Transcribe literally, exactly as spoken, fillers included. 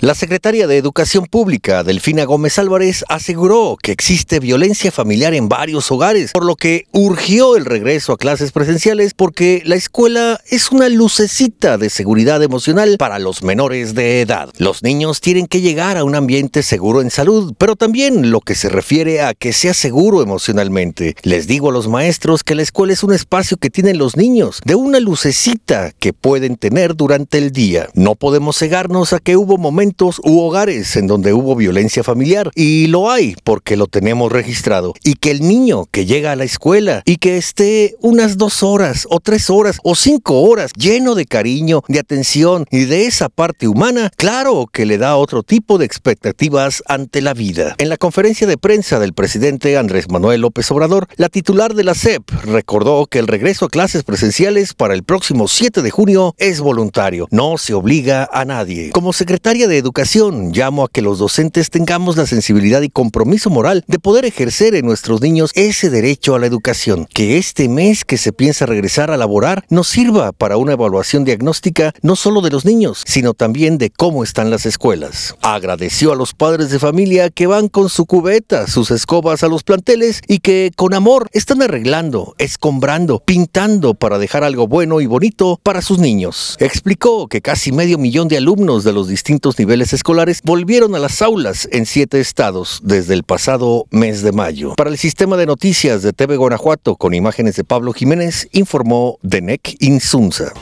La secretaria de Educación Pública, Delfina Gómez Álvarez, aseguró que existe violencia familiar en varios hogares, por lo que urgió el regreso a clases presenciales porque la escuela es una lucecita de seguridad emocional para los menores de edad. Los niños tienen que llegar a un ambiente seguro en salud, pero también lo que se refiere a que sea seguro emocionalmente. Les digo a los maestros que la escuela es un espacio que tienen los niños, de una lucecita que pueden tener durante el día. No podemos cegarnos a que hubo momentos u hogares en donde hubo violencia familiar, y lo hay porque lo tenemos registrado, y que el niño que llega a la escuela y que esté unas dos horas o tres horas o cinco horas lleno de cariño, de atención y de esa parte humana, claro que le da otro tipo de expectativas ante la vida. En la conferencia de prensa del presidente Andrés Manuel López Obrador, la titular de la S E P recordó que el regreso a clases presenciales para el próximo siete de junio es voluntario, no se obliga a nadie. Como secretaria de De educación, llamo a que los docentes tengamos la sensibilidad y compromiso moral de poder ejercer en nuestros niños ese derecho a la educación. Que este mes que se piensa regresar a laborar nos sirva para una evaluación diagnóstica no solo de los niños, sino también de cómo están las escuelas. Agradeció a los padres de familia que van con su cubeta, sus escobas a los planteles y que con amor están arreglando, escombrando, pintando para dejar algo bueno y bonito para sus niños. Explicó que casi medio millón de alumnos de los distintos niveles niveles escolares volvieron a las aulas en siete estados desde el pasado mes de mayo. Para el sistema de noticias de T V Guanajuato, con imágenes de Pablo Jiménez, informó Denec Insunza.